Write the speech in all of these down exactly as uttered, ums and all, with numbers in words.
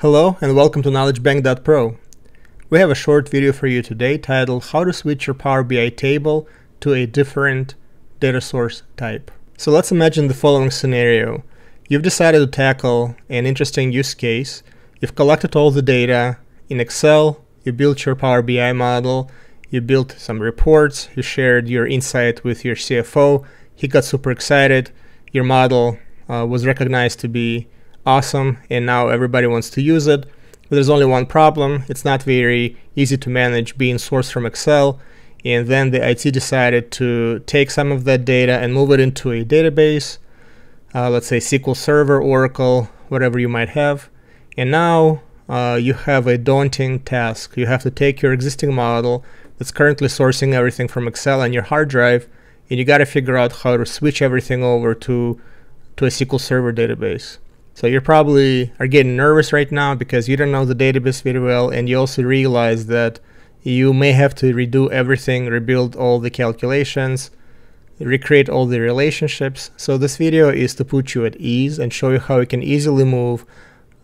Hello and welcome to Knowledge Bank dot pro. We have a short video for you today titled How to Switch Your Power B I Table to a Different Data Source Type. So let's imagine the following scenario. You've decided to tackle an interesting use case. You've collected all the data in Excel, you built your Power B I model, you built some reports, you shared your insight with your C F O, he got super excited, your model uh, was recognized to be awesome, and now everybody wants to use it. But there's only one problem: it's not very easy to manage being sourced from Excel. And then the I T decided to take some of that data and move it into a database, uh, let's say S Q L Server, Oracle, whatever you might have. And now uh, you have a daunting task. You have to take your existing model that's currently sourcing everything from Excel and your hard drive, and you got to figure out how to switch everything over to to a S Q L Server database. So you're probably are getting nervous right now because you don't know the database very well, and you also realize that you may have to redo everything, rebuild all the calculations, recreate all the relationships. So this video is to put you at ease and show you how you can easily move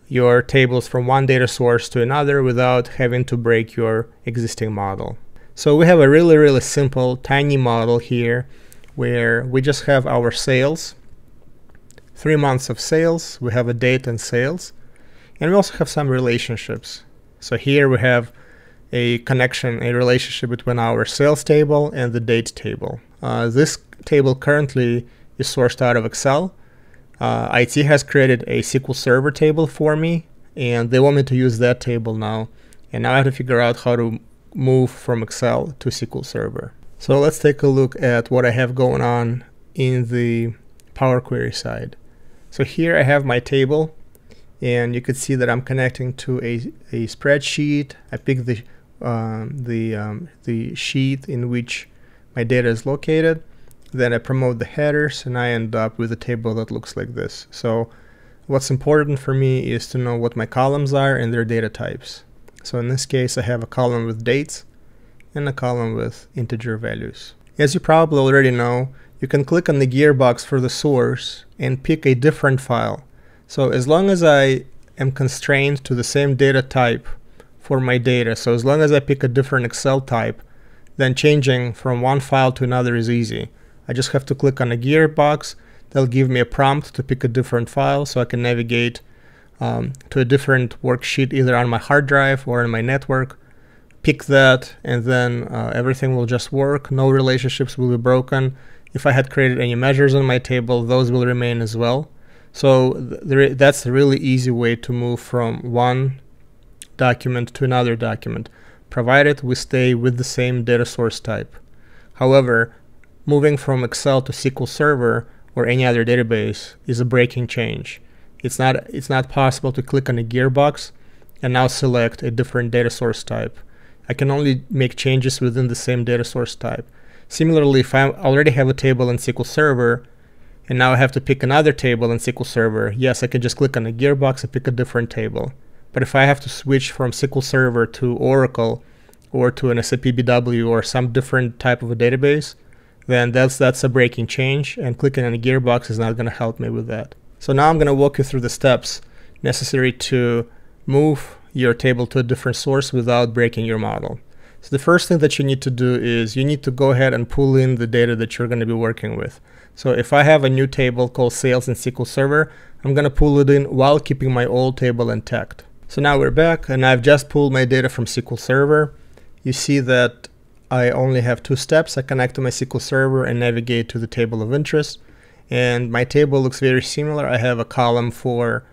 your tables from one data source to another without having to break your existing model. So we have a really, really simple, tiny model here where we just have our sales, three months of sales, we have a date and sales, and we also have some relationships. So here we have a connection, a relationship between our sales table and the date table. Uh, this table currently is sourced out of Excel. Uh, I T has created a S Q L Server table for me, and they want me to use that table now. And now I have to figure out how to move from Excel to S Q L Server. So let's take a look at what I have going on in the Power Query side. So here I have my table, and you can see that I'm connecting to a, a spreadsheet. I pick the, um, the, um, the sheet in which my data is located. Then I promote the headers, and I end up with a table that looks like this. So what's important for me is to know what my columns are and their data types. So in this case, I have a column with dates and a column with integer values. As you probably already know, you can click on the gearbox for the source and pick a different file. So as long as I am constrained to the same data type for my data, so as long as I pick a different Excel type, then changing from one file to another is easy. I just have to click on a gearbox. They'll give me a prompt to pick a different file so I can navigate um, to a different worksheet, either on my hard drive or on my network. Pick that, and then uh, everything will just work. No relationships will be broken. If I had created any measures on my table, those will remain as well. So th that's a really easy way to move from one document to another document, provided we stay with the same data source type. However, moving from Excel to S Q L Server or any other database is a breaking change. It's not, it's not possible to click on a gearbox and now select a different data source type. I can only make changes within the same data source type. Similarly, if I already have a table in S Q L Server, and now I have to pick another table in S Q L Server, yes, I can just click on a gearbox and pick a different table. But if I have to switch from S Q L Server to Oracle or to an S A P B W or some different type of a database, then that's, that's a breaking change, and clicking on a gearbox is not going to help me with that. So now I'm going to walk you through the steps necessary to move your table to a different source without breaking your model. So the first thing that you need to do is you need to go ahead and pull in the data that you're going to be working with. So if I have a new table called Sales in S Q L Server, I'm going to pull it in while keeping my old table intact. So now we're back, and I've just pulled my data from S Q L Server. You see that I only have two steps. I connect to my S Q L Server and navigate to the table of interest. And my table looks very similar. I have a column for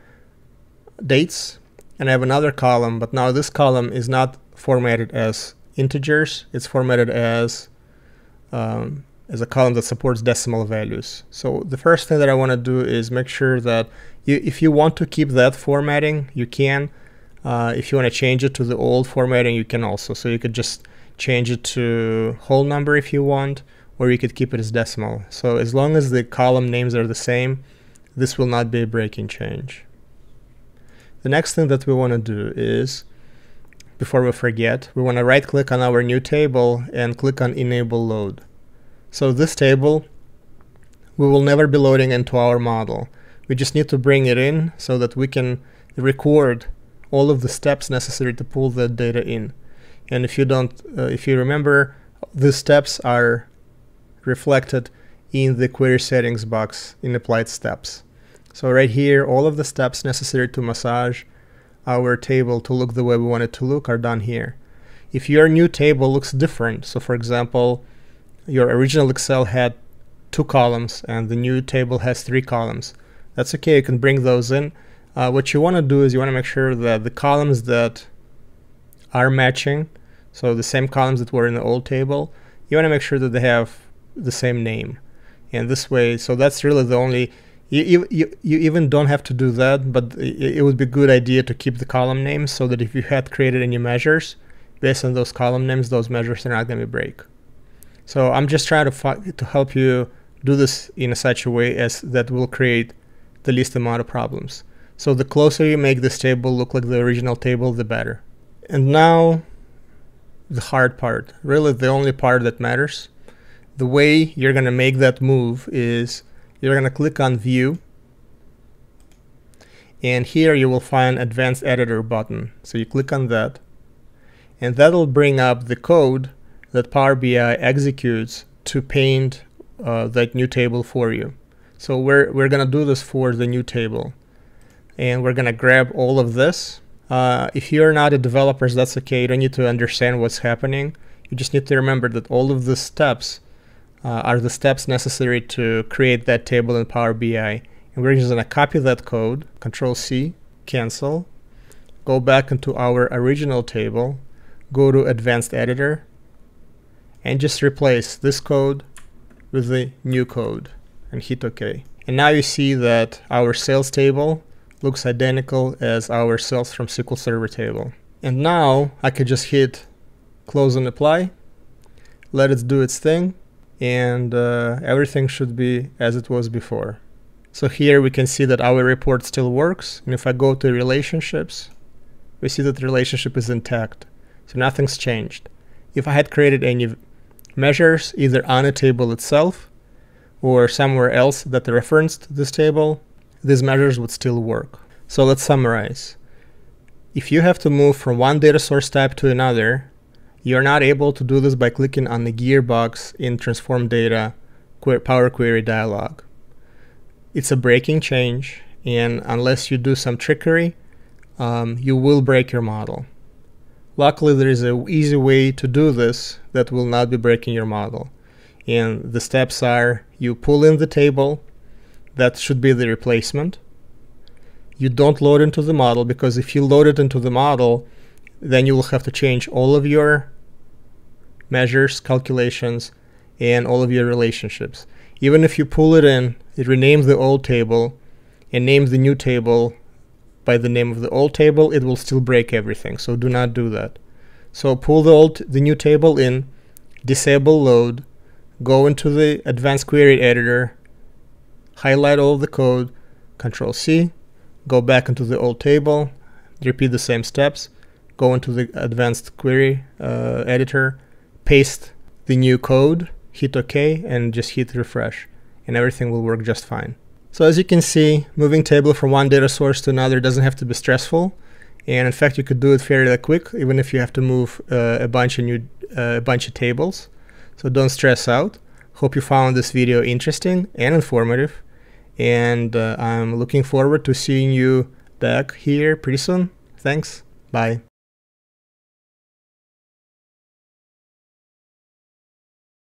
dates, and I have another column, but now this column is not formatted as integers, it's formatted as um, as a column that supports decimal values. So the first thing that I want to do is make sure that you, if you want to keep that formatting, you can. Uh, if you want to change it to the old formatting, you can also. So you could just change it to whole number if you want, or you could keep it as decimal. So as long as the column names are the same, this will not be a breaking change. The next thing that we want to do is, before we forget, we want to right click on our new table and click on Enable Load. So this table we will never be loading into our model. We just need to bring it in so that we can record all of the steps necessary to pull that data in. And if you don't, uh, if you remember, these steps are reflected in the query settings box in applied steps. So right here, all of the steps necessary to massage our table to look the way we want it to look are done here. If your new table looks different, so for example, your original Excel had two columns and the new table has three columns, that's okay, you can bring those in. Uh, what you want to do is you want to make sure that the columns that are matching, so the same columns that were in the old table, you want to make sure that they have the same name. And this way, so that's really the only, you, you, you even don't have to do that, but it, it would be a good idea to keep the column names so that if you had created any measures, based on those column names, those measures are not going to break. So I'm just trying to, to help you do this in such a way as that will create the least amount of problems. So the closer you make this table look like the original table, the better. And now the hard part, really the only part that matters. The way you're going to make that move is you're going to click on View, and here you will find Advanced Editor button. So you click on that, and that'll bring up the code that Power B I executes to paint uh, that new table for you. So we're, we're going to do this for the new table. And we're going to grab all of this. Uh, if you're not a developer, that's okay. You don't need to understand what's happening. You just need to remember that all of the steps uh, are the steps necessary to create that table in Power B I. And we're just going to copy that code, Control C, cancel, go back into our original table, go to Advanced Editor, and just replace this code with the new code and hit OK. And now you see that our sales table looks identical as our sales from S Q L Server table. And now I could just hit close and apply, let it do its thing, and uh, everything should be as it was before. So here we can see that our report still works, and if I go to relationships, we see that the relationship is intact, so nothing's changed. If I had created any measures either on a table itself or somewhere else that referenced this table, these measures would still work. So let's summarize. If you have to move from one data source type to another, you're not able to do this by clicking on the gear box in Transform Data Power Query dialog. It's a breaking change, and unless you do some trickery, um, you will break your model. Luckily, there is an easy way to do this that will not be breaking your model. And the steps are, you pull in the table, that should be the replacement. You don't load into the model, because if you load it into the model, then you will have to change all of your measures, calculations, and all of your relationships. Even if you pull it in, it renames the old table and names the new table by the name of the old table, it will still break everything, so do not do that. So pull the old, the new table in, disable load, go into the Advanced Query Editor, highlight all the code, Control C, go back into the old table, repeat the same steps, go into the Advanced Query uh, Editor, paste the new code, hit OK, and just hit refresh, and everything will work just fine. So as you can see, moving table from one data source to another doesn't have to be stressful, and in fact you could do it fairly quick, even if you have to move uh, a bunch of new uh, a bunch of tables. So don't stress out. Hope you found this video interesting and informative, and uh, I'm looking forward to seeing you back here pretty soon. Thanks. Bye.